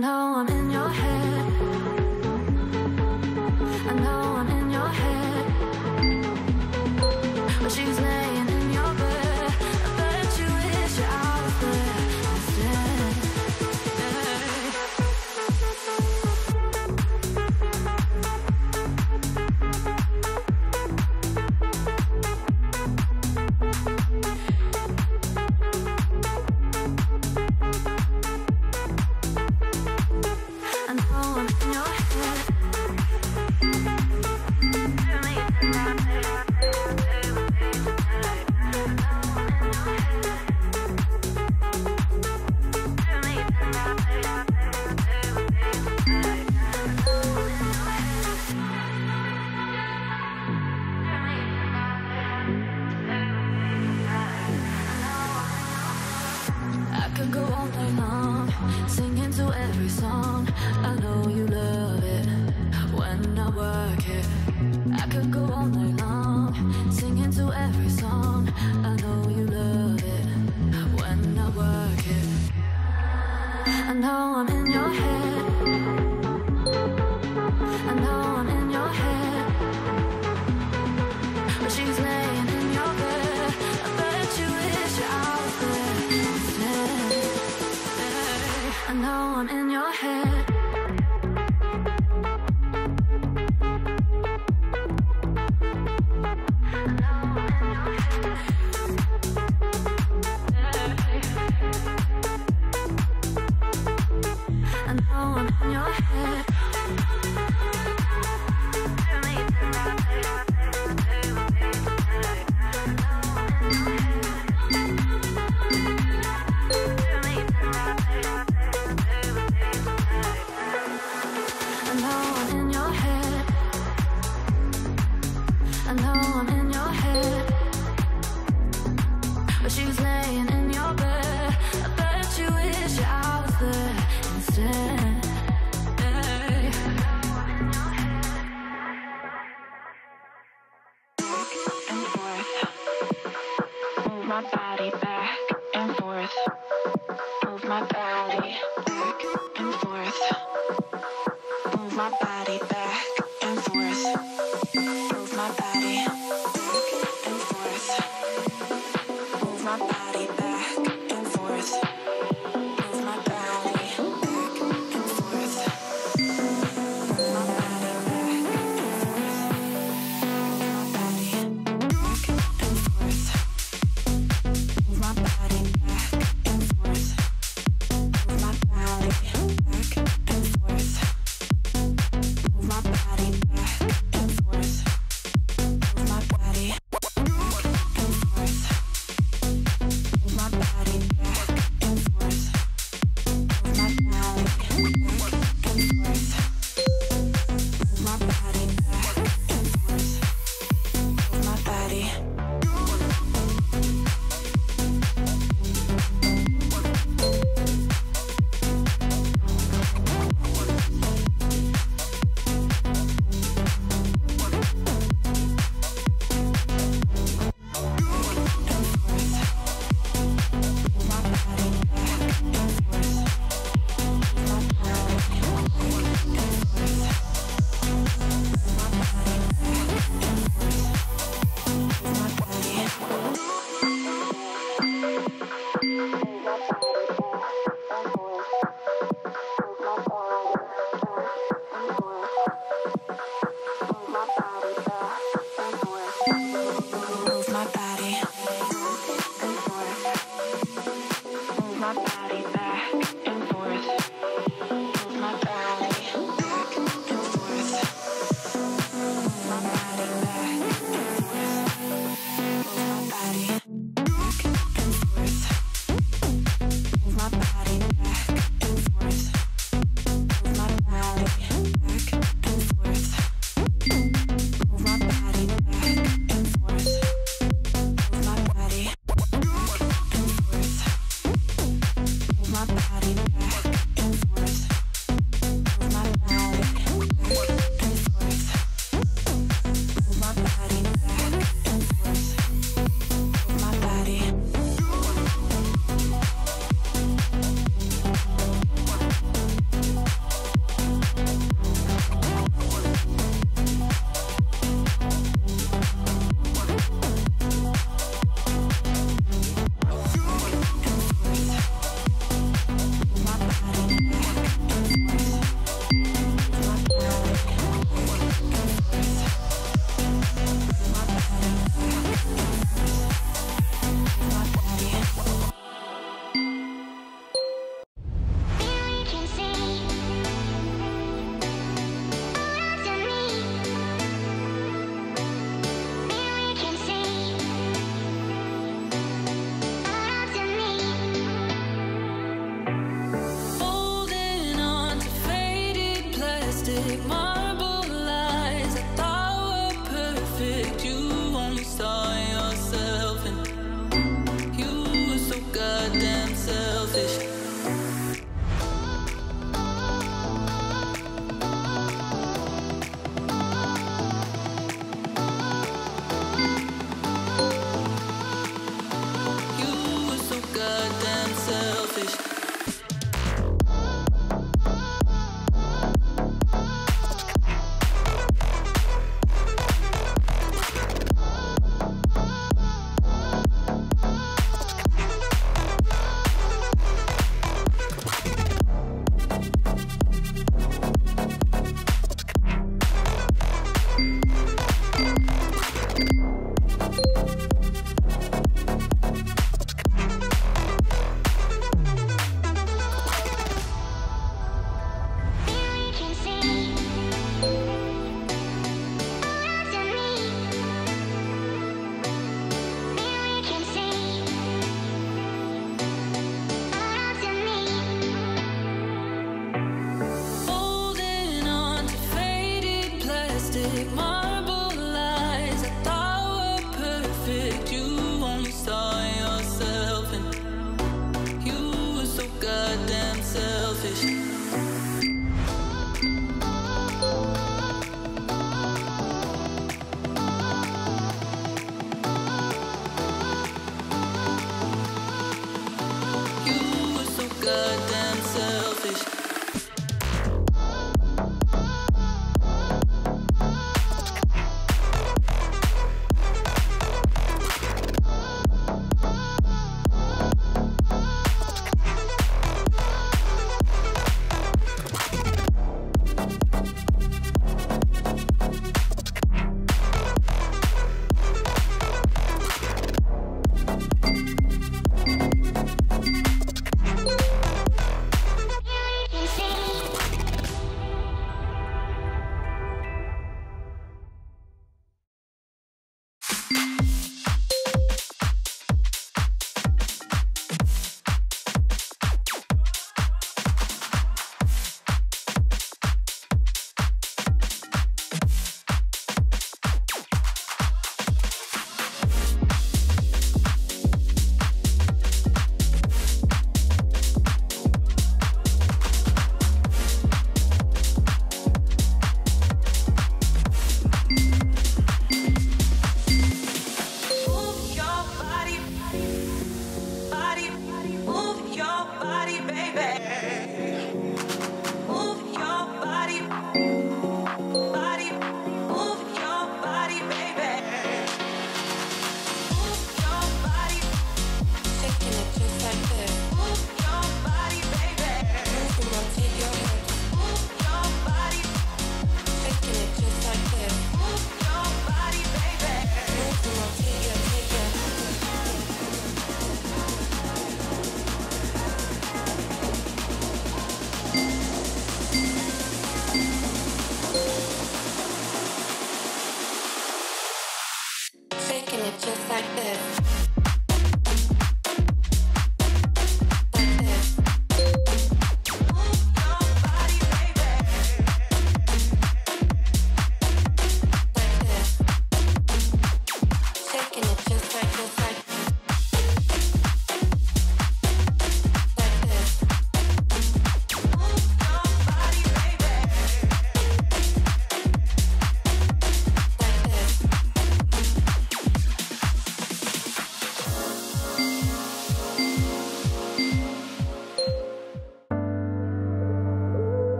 know I'm in your head. I know I'm in your head. But she's laying in your bed. I bet you wish you're out of there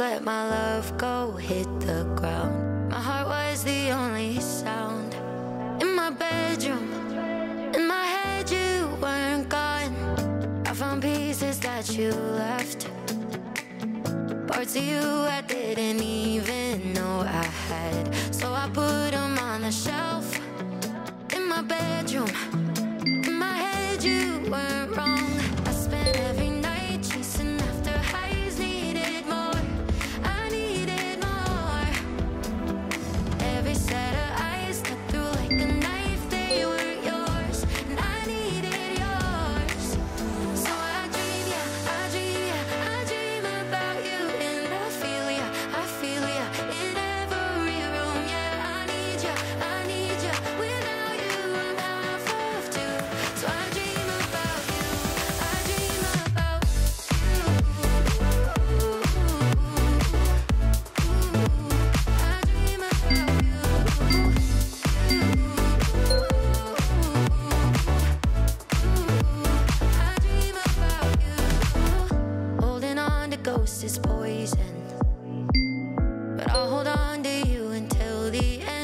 Let my love go, hit the ground. My heart was the only sound. In my bedroom, in my head, you weren't gone. I found pieces that you left, parts of you I didn't even know I had. So I put them on the shelf. In my bedroom, in my head, you weren't wrong. I spent every night chasing after highs, needed more. Is poison, but I'll hold on to you until the end.